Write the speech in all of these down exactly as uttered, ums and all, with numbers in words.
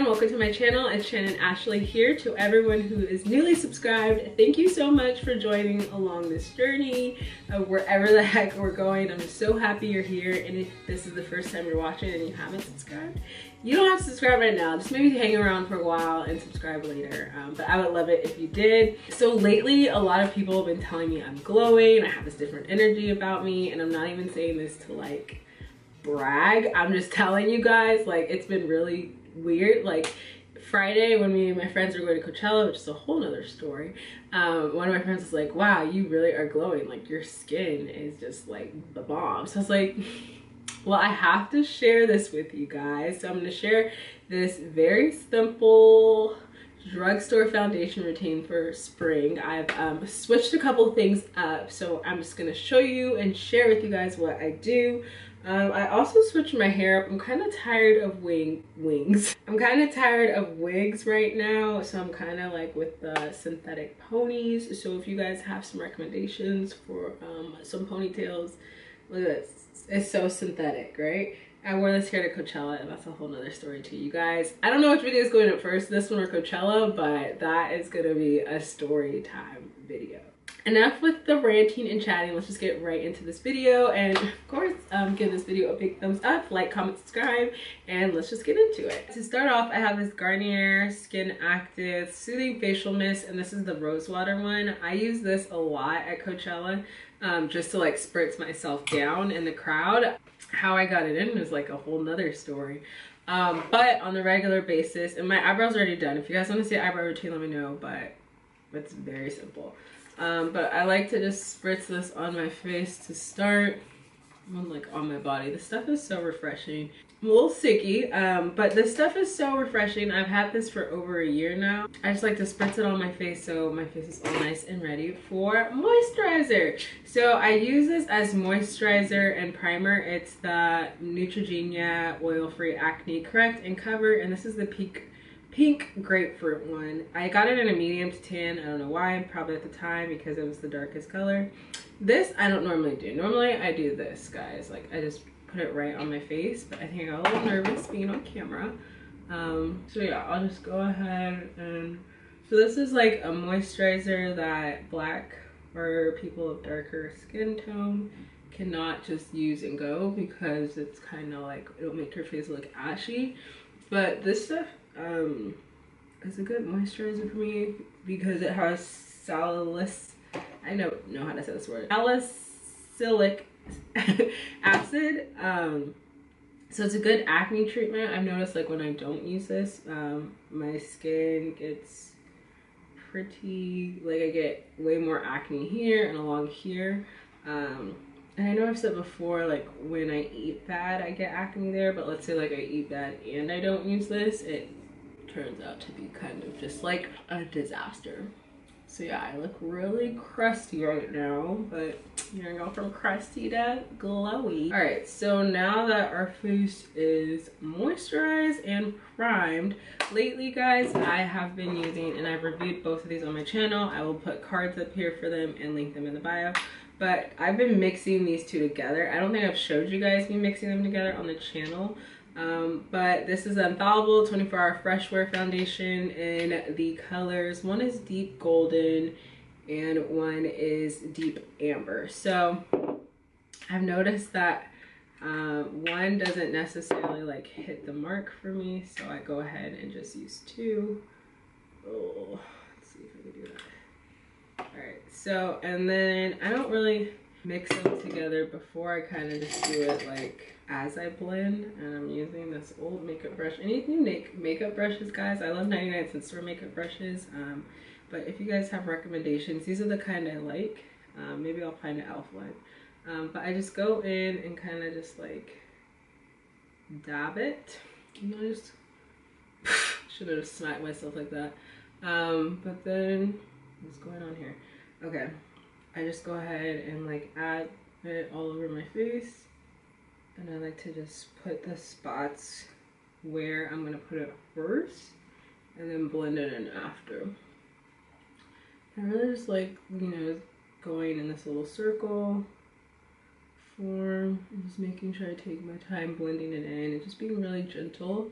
down, welcome to my channel. It's Shannon Ashley here. To everyone who is newly subscribed, thank you so much for joining along this journey of wherever the heck we're going. I'm so happy you're here, and if this is the first time you're watching and you haven't subscribed, you don't have to subscribe right now. Just maybe hang around for a while and subscribe later. Um, but I would love it if you did. So lately, a lot of people have been telling me I'm glowing, I have this different energy about me, and I'm not even saying this to like brag. I'm just telling you guys, like, it's been really weird. Like Friday when me and my friends were going to Coachella, which is a whole nother story, um, one of my friends was like, wow, you really are glowing. Like your skin is just like the bomb. So I was like, well, I have to share this with you guys. So I'm gonna share this very simple drugstore foundation routine for spring. I've um, switched a couple things up. So I'm just gonna show you and share with you guys what I do. Um, I also switched my hair up. I'm kind of tired of wing wings. I'm kind of tired of wigs right now. So I'm kind of like with the synthetic ponies. So if you guys have some recommendations for um, some ponytails, look at this. It's so synthetic, right? I wore this hair to Coachella, and that's a whole nother story too, you guys. I don't know which video is going up first, this one or Coachella, but that is gonna be a story time video. Enough with the ranting and chatting, let's just get right into this video. And of course, um, give this video a big thumbs up, like, comment, subscribe, and let's just get into it. To start off, I have this Garnier Skin Active Soothing Facial Mist, and this is the rose water one. I use this a lot at Coachella, um, just to like spritz myself down in the crowd. How I got it in is like a whole nother story. Um, but on the regular basis, and my eyebrows are already done. If you guys want to see eyebrow routine, let me know, but it's very simple. Um, but I like to just spritz this on my face to start, on, like on my body. This stuff is so refreshing. I'm a little sicky, um, but this stuff is so refreshing. I've had this for over a year now. I just like to spritz it on my face so my face is all nice and ready for moisturizer. So I use this as moisturizer and primer. It's the Neutrogena Oil-Free Acne Correct and Cover, and this is the Peak Pink Grapefruit one. I got it in a medium to tan. I don't know why, probably at the time because it was the darkest color. This I don't normally do. Normally I do this, guys. Like I just put it right on my face, but I think I got a little nervous being on camera. Um, so yeah, I'll just go ahead and... So this is like a moisturizer that black or people of darker skin tone cannot just use and go because it's kind of like, it'll make your face look ashy. But this stuff um it's a good moisturizer for me because it has salicylic I don't know how to say this word salicylic acid, um so it's a good acne treatment. I've noticed like when I don't use this, um my skin gets pretty, like I get way more acne here and along here, um and I know I've said before, like when I eat bad I get acne there, but let's say like I eat bad and I don't use this, it turns out to be kind of just like a disaster. So yeah, I look really crusty right now, but you're gonna go from crusty to glowy. All right, so now that our face is moisturized and primed, lately guys I have been using, and I've reviewed both of these on my channel, I will put cards up here for them and link them in the bio, but I've been mixing these two together. I don't think I've showed you guys me mixing them together on the channel. Um, but this is Infallible twenty-four hour Fresh Wear Foundation in the colors. One is deep golden and one is deep amber. So I've noticed that uh, one doesn't necessarily like hit the mark for me. So I go ahead and just use two. Oh, let's see if I can do that. All right. So, and then I don't really mix them together before, I kind of just do it like as I blend, and I'm using this old makeup brush. I need new make makeup brushes, guys. I love ninety-nine cent store makeup brushes, um, but if you guys have recommendations, these are the kind I like. Um, maybe I'll find an e l f one, um, but I just go in and kind of just like dab it. And I just should have smacked myself like that, um, but then what's going on here? Okay. I just go ahead and like add it all over my face, and I like to just put the spots where I'm gonna put it first and then blend it in after. I really just like, you know, going in this little circle form and just making sure I take my time blending it in and just being really gentle.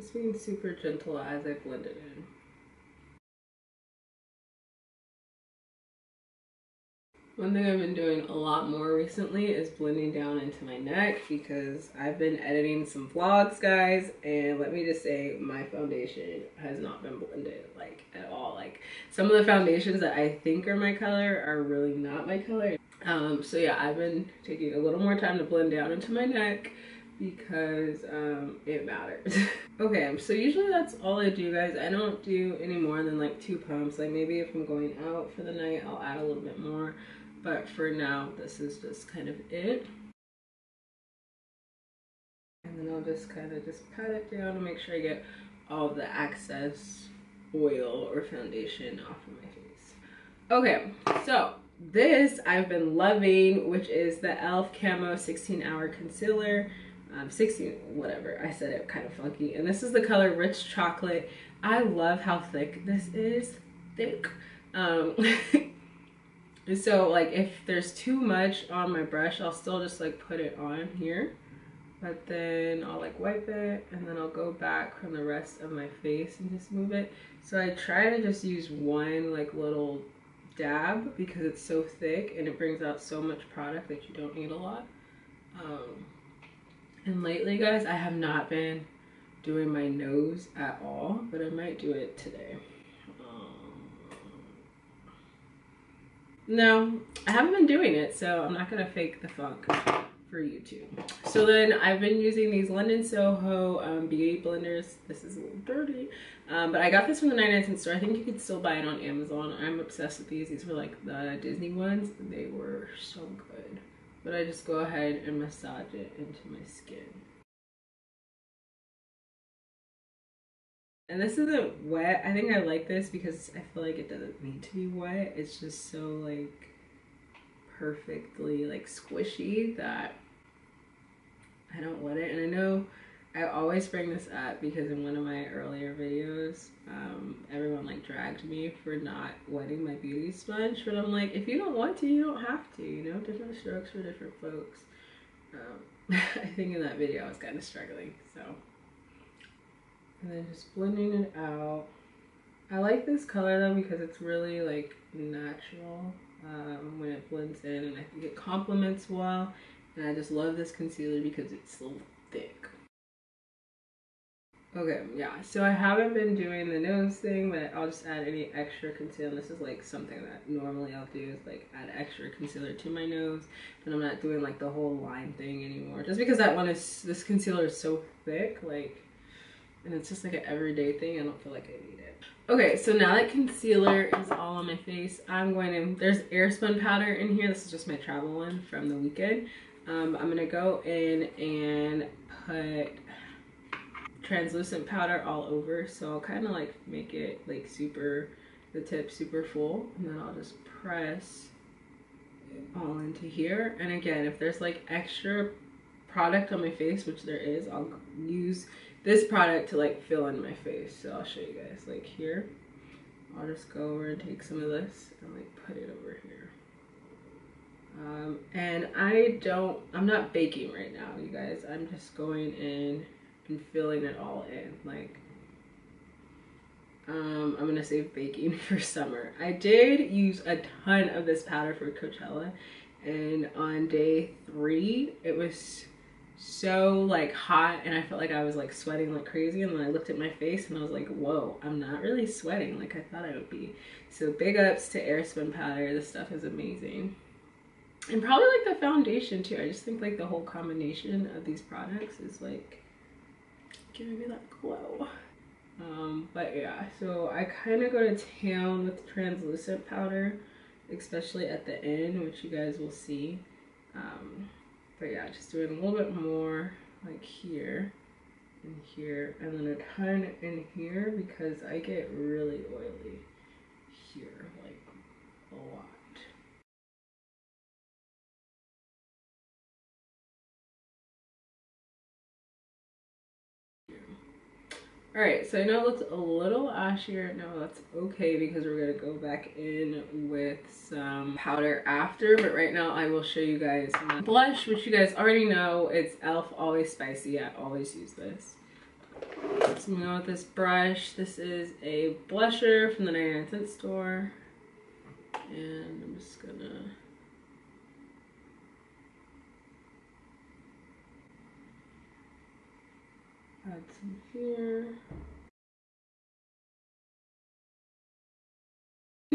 Just being super gentle as I blend it in. One thing I've been doing a lot more recently is blending down into my neck because I've been editing some vlogs, guys, and let me just say my foundation has not been blended like at all. Like some of the foundations that I think are my color are really not my color. Um, so yeah, I've been taking a little more time to blend down into my neck because um, it matters. Okay, so usually that's all I do, guys. I don't do any more than like two pumps. Like maybe if I'm going out for the night, I'll add a little bit more. But for now, this is just kind of it. And then I'll just kind of just pat it down and make sure I get all the excess oil or foundation off of my face. Okay, so this I've been loving, which is the e l f Camo sixteen hour Concealer. Um, sixteen, whatever, I said it kind of funky. And this is the color Rich Chocolate. I love how thick this is. Thick. Um... So like if there's too much on my brush, I'll still just like put it on here, but then I'll like wipe it and then I'll go back from the rest of my face and just move it. So I try to just use one like little dab because it's so thick and it brings out so much product that you don't need a lot. Um, and lately, guys, I have not been doing my nose at all, but I might do it today. No, I haven't been doing it, so I'm not gonna fake the funk for YouTube. So then I've been using these London Soho um, beauty blenders. This is a little dirty, um, but I got this from the ninety-nine cent store. I think you could still buy it on Amazon. I'm obsessed with these. These were like the Disney ones. They were so good. But I just go ahead and massage it into my skin. And this isn't wet. I think I like this because I feel like it doesn't need to be wet. It's just so like perfectly like squishy that I don't wet it. And I know I always bring this up because in one of my earlier videos, um, everyone like dragged me for not wetting my beauty sponge. But I'm like, if you don't want to, you don't have to, you know, different strokes for different folks. Um, I think in that video I was kind of struggling, so. And then just blending it out. I like this color though because it's really like natural um, when it blends in, and I think it complements well. And I just love this concealer because it's so thick. Okay, yeah, so I haven't been doing the nose thing, but I'll just add any extra concealer. This is like something that normally I'll do is like add extra concealer to my nose, but I'm not doing like the whole line thing anymore. Just because that one is, this concealer is so thick, like, and it's just like an everyday thing. I don't feel like I need it. Okay, so now that concealer is all on my face, I'm going to, there's Airspun powder in here. This is just my travel one from the weekend. Um, I'm going to go in and put translucent powder all over. So I'll kind of like make it like super, the tip super full. And then I'll just press it all into here. And again, if there's like extra product on my face, which there is, I'll use this product to like fill in my face. So I'll show you guys, like here, I'll just go over and take some of this and like put it over here. Um, and I don't, I'm not baking right now, you guys. I'm just going in and filling it all in. Like, um, I'm gonna save baking for summer. I did use a ton of this powder for Coachella, and on day three, it was so like hot and I felt like I was like sweating like crazy, and then I looked at my face and I was like, whoa, I'm not really sweating like I thought I would be. So big ups to Airspun powder. This stuff is amazing. And probably like the foundation too. I just think like the whole combination of these products is like giving me that glow. Um, but yeah, so I kind of go to town with translucent powder, especially at the end, which you guys will see. Um, But yeah, just doing a little bit more like here and here, and then a ton in here because I get really oily here, like a lot. All right, so I know it looks a little ashier. No, that's okay because we're gonna go back in with some powder after, but right now I will show you guys my blush, which you guys already know. It's e l f Always Spicy. I always use this. Let's move on with this brush. This is a blusher from the ninety-nine cent store. And I'm just gonna add some here.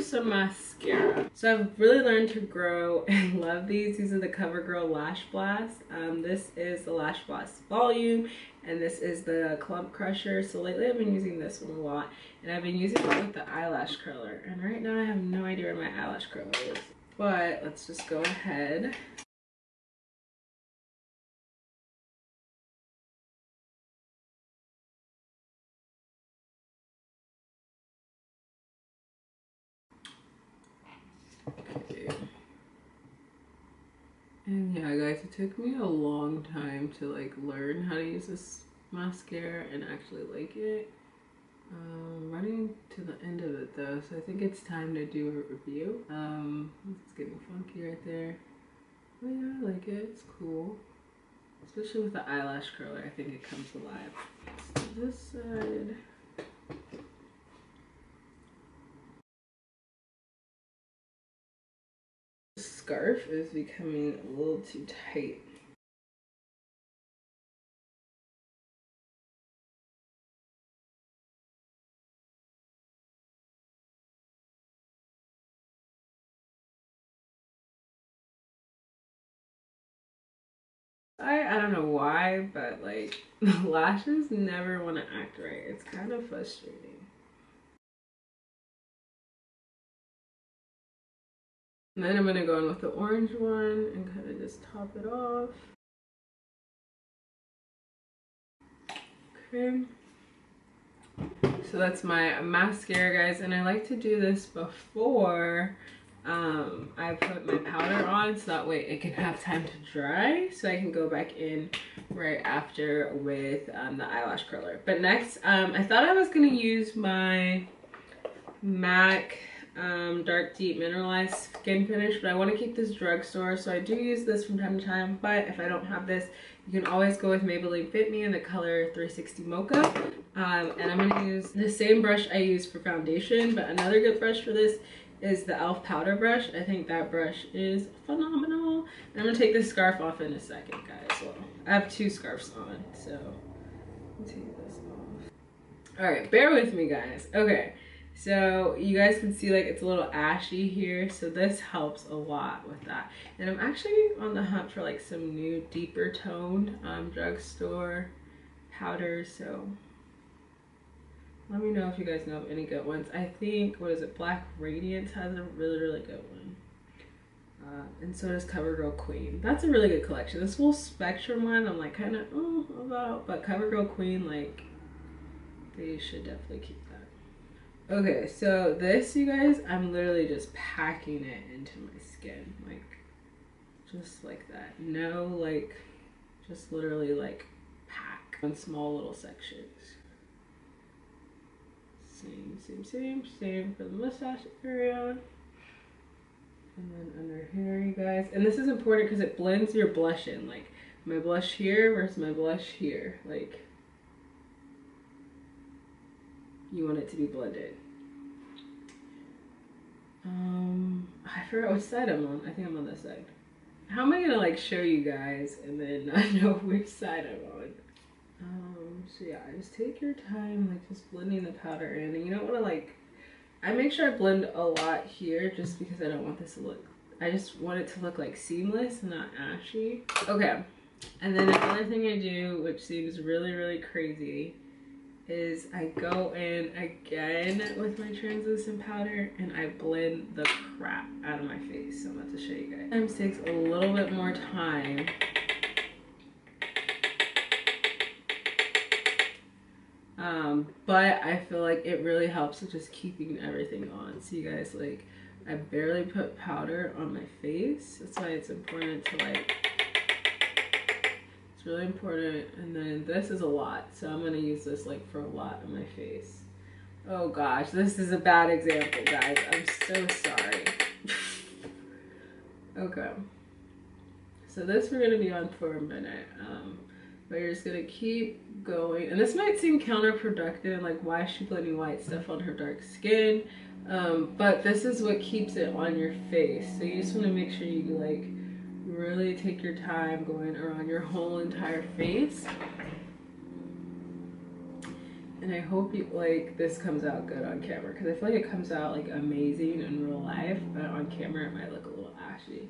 Some mascara. So I've really learned to grow and love these. These are the CoverGirl Lash Blast. Um, this is the Lash Blast Volume, and this is the Clump Crusher. So lately I've been using this one a lot, and I've been using it with the eyelash curler. And right now I have no idea where my eyelash curler is. But let's just go ahead. And yeah guys, it took me a long time to like learn how to use this mascara and actually like it. Um, running to the end of it though, so I think it's time to do a review. Um, it's getting funky right there. But yeah, I like it, it's cool. Especially with the eyelash curler, I think it comes alive. So this side. Scarf is becoming a little too tight. I, I don't know why, but like the lashes never want to act right. It's kind of frustrating. And then I'm going to go in with the orange one and kind of just top it off. Okay. So that's my mascara, guys. And I like to do this before um, I put my powder on, so that way it can have time to dry. So I can go back in right after with um, the eyelash curler. But next, um, I thought I was going to use my MAC um dark deep mineralized skin finish, but I want to keep this drugstore, so I do use this from time to time. But if I don't have this, you can always go with Maybelline Fit Me in the color three sixty Mocha. Um and I'm going to use the same brush I use for foundation, but another good brush for this is the e l f powder brush. I think that brush is phenomenal. And I'm going to take this scarf off in a second, guys. Well, I have two scarves on, so I'll take this off. All right, bear with me, guys. Okay, so you guys can see like it's a little ashy here, so this helps a lot with that. And I'm actually on the hunt for like some new deeper toned um, drugstore powders, so let me know if you guys know of any good ones. I think, what is it, Black Radiance has a really, really good one. Uh, and so does CoverGirl Queen. That's a really good collection. This whole Spectrum one I'm like kind of oh, about, but CoverGirl Queen, like they should definitely keep that. Okay, so this, you guys, I'm literally just packing it into my skin, like, just like that. No, like, just literally, like, pack on small little sections. Same, same, same, same for the mustache area. And then under here, you guys. And this is important because it blends your blush in, like, my blush here versus my blush here, like. You want it to be blended. Um, I forgot what side I'm on. I think I'm on this side. How am I gonna like show you guys and then not know which side I'm on? Um, so yeah, just take your time, like just blending the powder in. And you don't wanna like, I make sure I blend a lot here just because I don't want this to look, I just want it to look like seamless, not ashy. Okay, and then another thing I do, which seems really, really crazy, is I go in again with my translucent powder and I blend the crap out of my face. So I'm about to show you guys. Sometimes takes a little bit more time. Um, but I feel like it really helps with just keeping everything on. So you guys, like, I barely put powder on my face. That's why it's important to like, really important. And then this is a lot, so I'm gonna use this like for a lot on my face. Oh gosh, this is a bad example, guys. I'm so sorry. Okay, so this we're gonna be on for a minute. Um But you're just gonna keep going. And this might seem counterproductive, like why is she putting white stuff on her dark skin? Um, but this is what keeps it on your face. So you just wanna make sure you like really take your time going around your whole entire face. And I hope you like this comes out good on camera, because I feel like it comes out like amazing in real life, but on camera it might look a little ashy.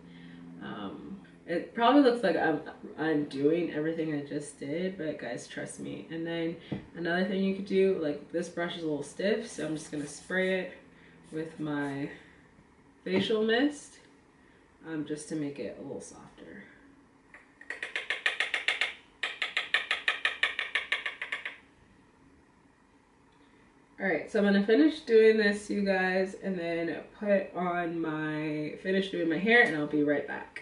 Um, It probably looks like I'm undoing everything I just did, but guys, trust me. And then another thing you could do, like this brush is a little stiff, so I'm just gonna spray it with my facial mist um, just to make it a little softer. All right, so I'm gonna finish doing this, you guys, and then put on my, finish doing my hair, and I'll be right back.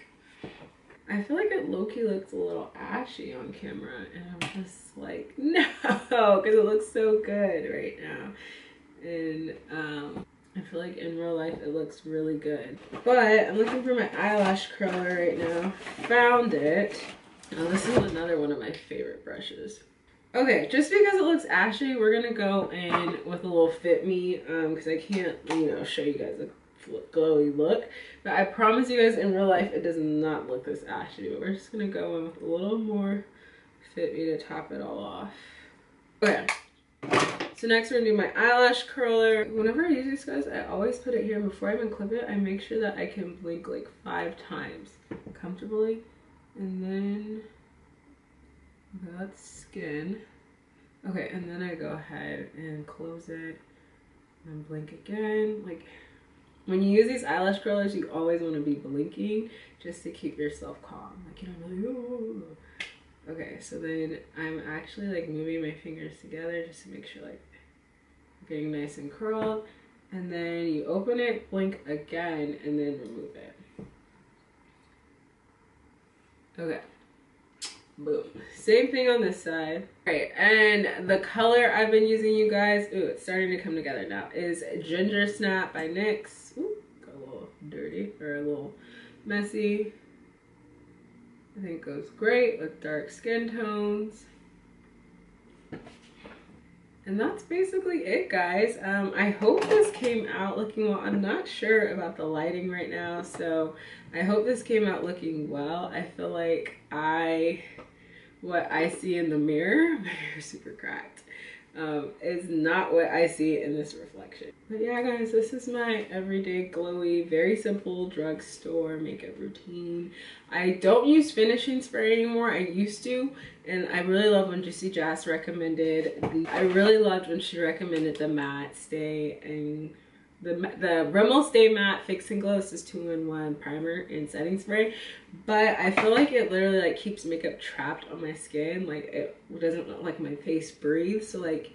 I feel like it low-key looks a little ashy on camera, and I'm just like, no, because it looks so good right now. And um, I feel like in real life it looks really good. But I'm looking for my eyelash curler right now. Found it. Now this is another one of my favorite brushes. Okay, just because it looks ashy, we're gonna go in with a little Fit Me, because um, I can't, you know, show you guys a glowy look, but I promise you guys in real life it does not look this ashy. But we're just gonna go in with a little more Fit Me to top it all off. Okay, so next we're gonna do my eyelash curler. Whenever I use these guys, I always put it here before I even clip it. I make sure that I can blink like five times comfortably, and then that's skin. Okay, and then I go ahead and close it and blink again. Like, when you use these eyelash curlers, you always want to be blinking just to keep yourself calm. Like, you know, I'm like, oh. Okay, so then I'm actually like moving my fingers together just to make sure like I'm getting nice and curled. And then you open it, blink again, and then remove it. Okay. Boom. Same thing on this side. All right, and the color I've been using, you guys, ooh, it's starting to come together now, is Ginger Snap by NYX. Ooh, got a little dirty or a little messy. I think it goes great with dark skin tones. And that's basically it, guys. Um, I hope this came out looking well. I'm not sure about the lighting right now, so I hope this came out looking well. I feel like I... what I see in the mirror, my hair's super cracked, um, is not what I see in this reflection. But yeah, guys, this is my everyday glowy, very simple drugstore makeup routine. I don't use finishing spray anymore. I used to, and I really love when Jessie Jass recommended the, I really loved when she recommended the matte stay and The, the Rimmel Stay Matte Fix and Glow. This is two in one primer and setting spray, but I feel like it literally like keeps makeup trapped on my skin. Like, it doesn't look like my face breathes, so like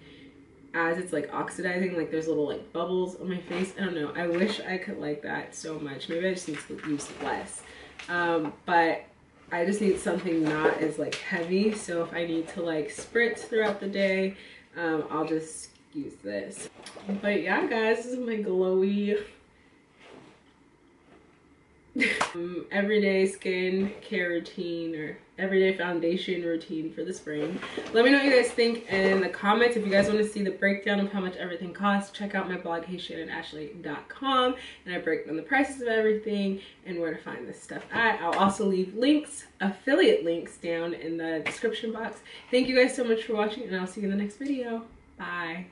as it's like oxidizing, like there's little like bubbles on my face. I don't know, I wish I could like that so much. Maybe I just need to use less, um, but I just need something not as like heavy. So if I need to like spritz throughout the day, um, I'll just use this. But yeah, guys, this is my glowy um, everyday skin care routine, or everyday foundation routine for the spring. Let me know what you guys think in the comments. If you guys want to see the breakdown of how much everything costs, check out my blog, hey shannon ashley dot com, and I break down the prices of everything and where to find this stuff at. I'll also leave links, affiliate links, down in the description box. Thank you guys so much for watching, and I'll see you in the next video. Bye.